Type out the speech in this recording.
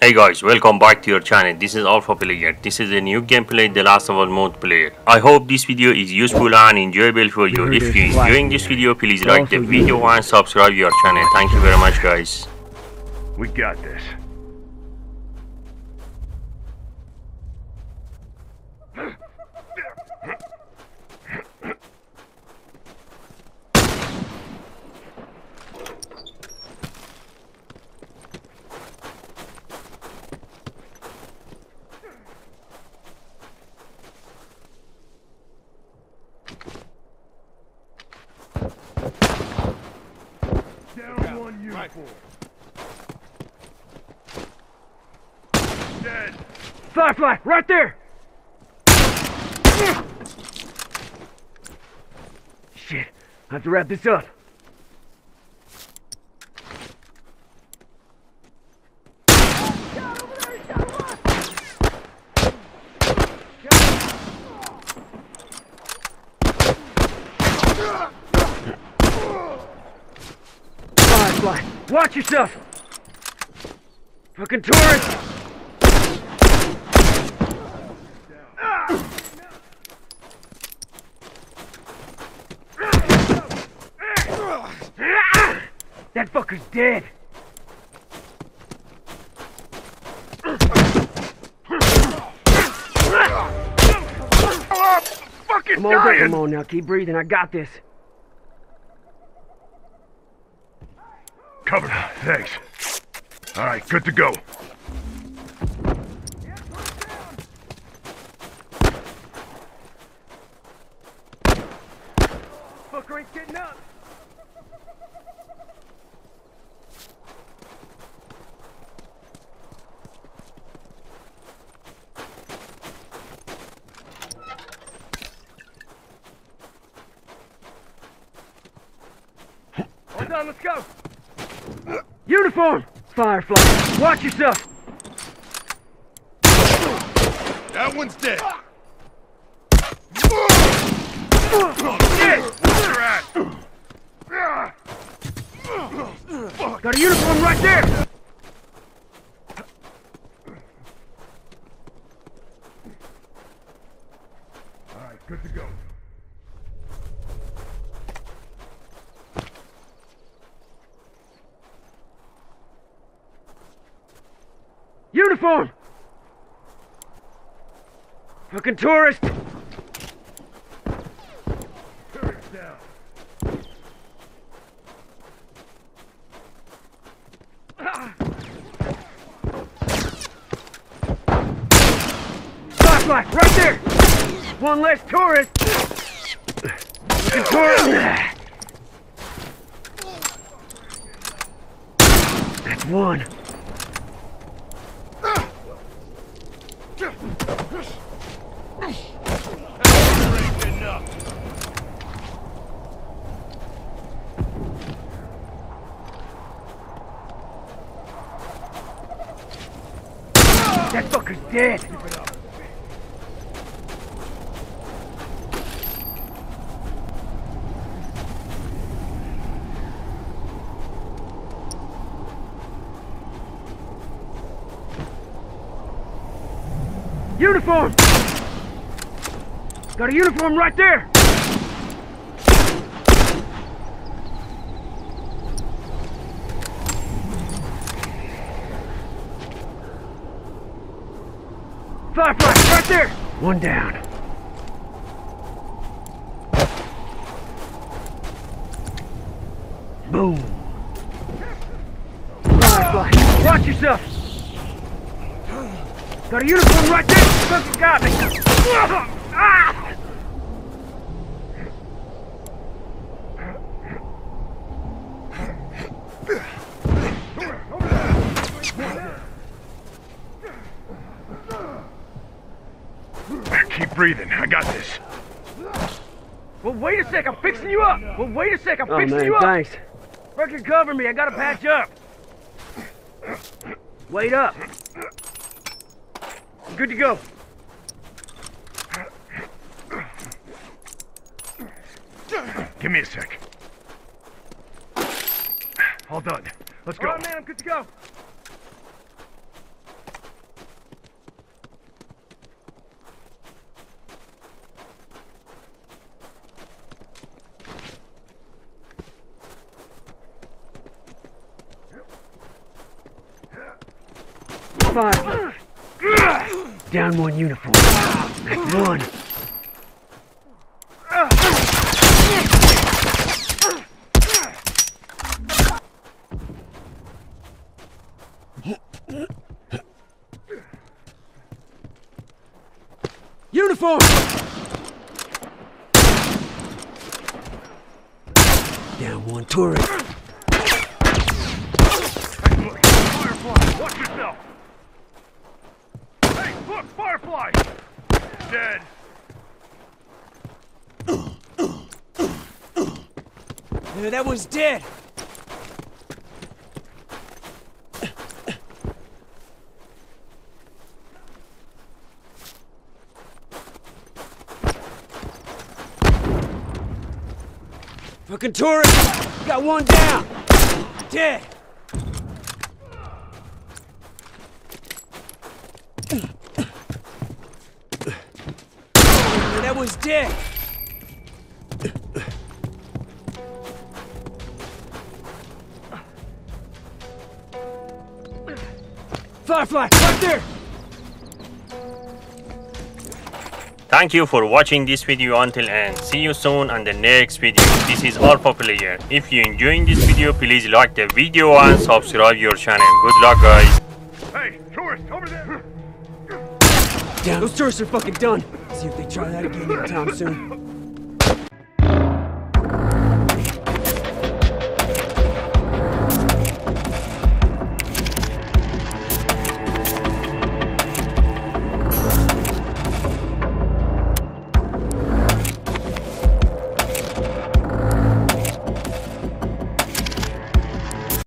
Hey guys, welcome back to your channel. This is Alpha Player. This is a new gameplay The Last of Us multiplayer. I hope this video is useful and enjoyable for you. If you're enjoying this video, please like the video and subscribe to your channel. Thank you very much guys. We got this. Dead. Firefly, right there. Shit, I have to wrap this up. Watch yourself! Fucking tourist! That fucker's dead! Fucking dying! Come on now, keep breathing, I got this. Covered. Thanks. All right, good to go. Fucker ain't getting up. All done. Let's go. Uniform! Firefly, watch yourself! That one's dead! Oh, shit! Where's your ass? Got a uniform right there! Alright, good to go. Uniform! Fucking tourist! Turn it down. Flashlight, right there! One less tourist! Fucking tourist! That's one. That fucker's dead! Uniform! Got a uniform right there! Firefly, right there! One down. Boom. Firefly, watch yourself! Got a uniform right there! Fucking got me! Ah! Keep breathing, I got this. Well, wait a sec, I'm fixing you up. Oh, man, thanks. Fucking cover me, I gotta patch up. Wait up. Good to go. Give me a sec. All done. Let's go. All right, man, I'm good to go. Five. Down one uniform. That's one. Uniform! Down one turret. Firefly, watch yourself! Hey, look, Firefly! Dead. Yeah, that one's dead. Fucking turret! Got one down! Dead! Yeah, that one's dead! Firefly, right there! Thank you for watching this video until end. See you soon on the next video. This is Alpha Player. If you enjoying this video, please like the video and subscribe your channel. Good luck, guys. Hey, tourists, over there. Damn, those tourists are fucking done. See if they try that again anytime soon.